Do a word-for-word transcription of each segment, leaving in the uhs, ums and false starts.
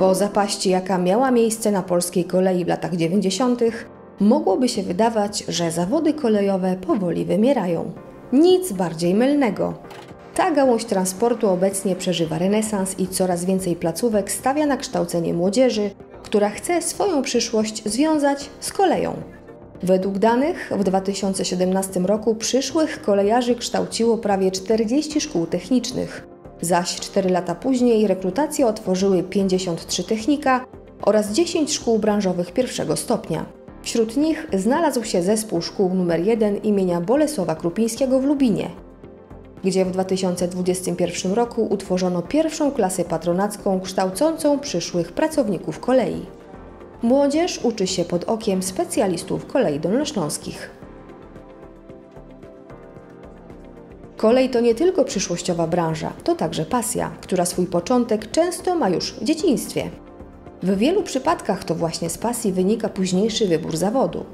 Po zapaści, jaka miała miejsce na polskiej kolei w latach dziewięćdziesiątych, mogłoby się wydawać, że zawody kolejowe powoli wymierają. Nic bardziej mylnego. Ta gałąź transportu obecnie przeżywa renesans i coraz więcej placówek stawia na kształcenie młodzieży, która chce swoją przyszłość związać z koleją. Według danych w dwa tysiące siedemnastym roku przyszłych kolejarzy kształciło prawie czterdzieści szkół technicznych, zaś cztery lata później rekrutację otworzyły pięćdziesiąt trzy technika oraz dziesięć szkół branżowych pierwszego stopnia. Wśród nich znalazł się zespół szkół numer jeden imienia Bolesława Krupińskiego w Lubinie, gdzie w dwa tysiące dwudziestym pierwszym roku utworzono pierwszą klasę patronacką kształcącą przyszłych pracowników kolei. Młodzież uczy się pod okiem specjalistów kolei dolnośląskich. Kolej to nie tylko przyszłościowa branża, to także pasja, która swój początek często ma już w dzieciństwie. W wielu przypadkach to właśnie z pasji wynika późniejszy wybór zawodu.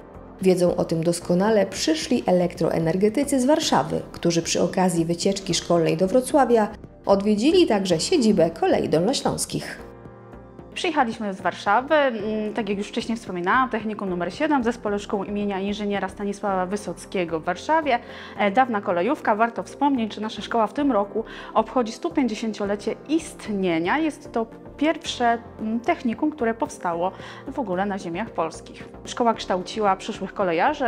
Wiedzą o tym doskonale przyszli elektroenergetycy z Warszawy, którzy przy okazji wycieczki szkolnej do Wrocławia odwiedzili także siedzibę Kolei Dolnośląskich. Przyjechaliśmy z Warszawy, tak jak już wcześniej wspominałam, technikum numer siedem w Zespole Szkół imienia inżyniera Stanisława Wysockiego w Warszawie. Dawna kolejówka, warto wspomnieć, że nasza szkoła w tym roku obchodzi stupięćdziesięciolecie istnienia. Jest to pierwsze technikum, które powstało w ogóle na ziemiach polskich. Szkoła kształciła przyszłych kolejarzy.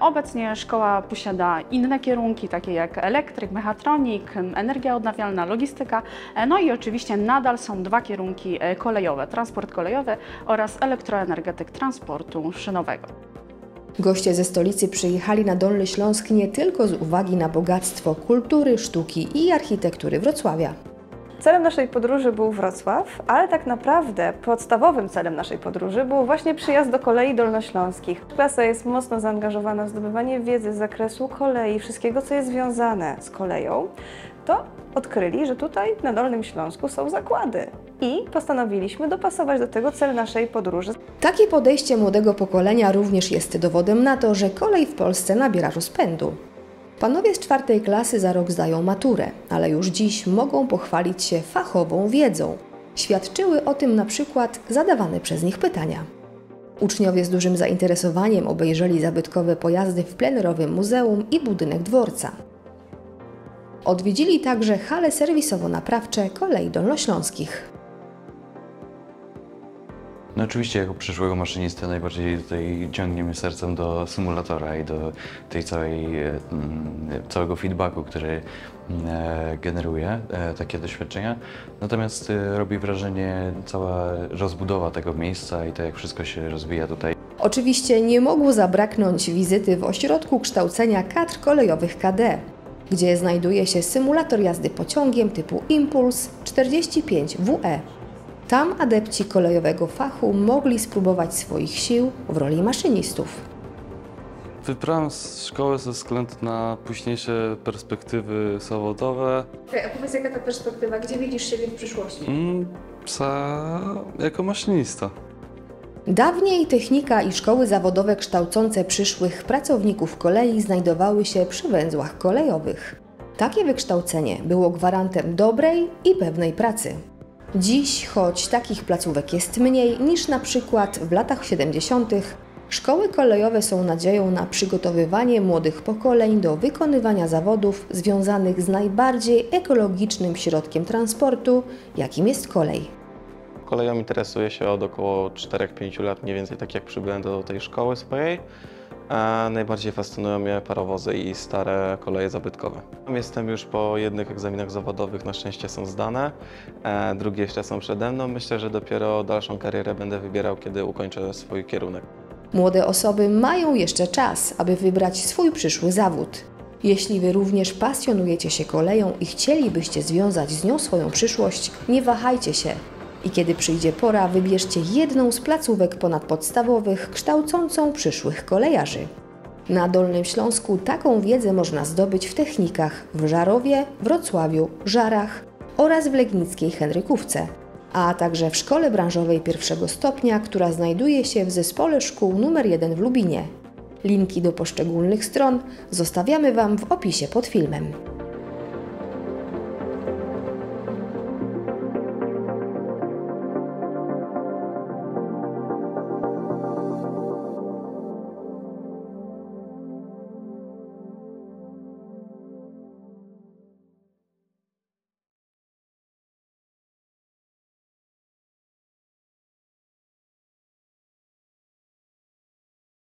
Obecnie szkoła posiada inne kierunki, takie jak elektryk, mechatronik, energia odnawialna, logistyka. No i oczywiście nadal są dwa kierunki kolejowe, transport kolejowy oraz elektroenergetyk transportu szynowego. Goście ze stolicy przyjechali na Dolny Śląsk nie tylko z uwagi na bogactwo kultury, sztuki i architektury Wrocławia. Celem naszej podróży był Wrocław, ale tak naprawdę podstawowym celem naszej podróży był właśnie przyjazd do Kolei Dolnośląskich. Klasa jest mocno zaangażowana w zdobywanie wiedzy z zakresu kolei, wszystkiego co jest związane z koleją. To odkryli, że tutaj na Dolnym Śląsku są zakłady i postanowiliśmy dopasować do tego cel naszej podróży. Takie podejście młodego pokolenia również jest dowodem na to, że kolej w Polsce nabiera rozpędu. Panowie z czwartej klasy za rok zdają maturę, ale już dziś mogą pochwalić się fachową wiedzą. Świadczyły o tym na przykład zadawane przez nich pytania. Uczniowie z dużym zainteresowaniem obejrzeli zabytkowe pojazdy w plenerowym muzeum i budynek dworca. Odwiedzili także hale serwisowo-naprawcze Kolei Dolnośląskich. No oczywiście jako przyszłego maszynistę najbardziej tutaj ciągnie mnie sercem do symulatora i do tej całej, całego feedbacku, który generuje takie doświadczenia. Natomiast robi wrażenie cała rozbudowa tego miejsca i to jak wszystko się rozwija tutaj. Oczywiście nie mogło zabraknąć wizyty w Ośrodku Kształcenia Kadr Kolejowych K D, gdzie znajduje się symulator jazdy pociągiem typu Impuls czterdzieści pięć W E. Tam adepci kolejowego fachu mogli spróbować swoich sił w roli maszynistów. Wybrałem z szkoły ze względu na późniejsze perspektywy zawodowe. Okay, a powiedz, jaka ta perspektywa? Gdzie widzisz siebie w przyszłości? Mm, psa jako maszynista. Dawniej technika i szkoły zawodowe kształcące przyszłych pracowników kolei znajdowały się przy węzłach kolejowych. Takie wykształcenie było gwarantem dobrej i pewnej pracy. Dziś, choć takich placówek jest mniej niż na przykład w latach siedemdziesiątych, szkoły kolejowe są nadzieją na przygotowywanie młodych pokoleń do wykonywania zawodów związanych z najbardziej ekologicznym środkiem transportu, jakim jest kolej. Koleją interesuję się od około czterech do pięciu lat, mniej więcej tak jak przybyłem do tej szkoły swojej. A najbardziej fascynują mnie parowozy i stare koleje zabytkowe. Jestem już po jednych egzaminach zawodowych, na szczęście są zdane, drugie jeszcze są przede mną. Myślę, że dopiero dalszą karierę będę wybierał, kiedy ukończę swój kierunek. Młode osoby mają jeszcze czas, aby wybrać swój przyszły zawód. Jeśli Wy również pasjonujecie się koleją i chcielibyście związać z nią swoją przyszłość, nie wahajcie się. I kiedy przyjdzie pora, wybierzcie jedną z placówek ponadpodstawowych kształcącą przyszłych kolejarzy. Na Dolnym Śląsku taką wiedzę można zdobyć w technikach w Żarowie, Wrocławiu, Żarach oraz w legnickiej Henrykówce, a także w szkole branżowej pierwszego stopnia, która znajduje się w Zespole Szkół numer jeden w Lubinie. Linki do poszczególnych stron zostawiamy Wam w opisie pod filmem.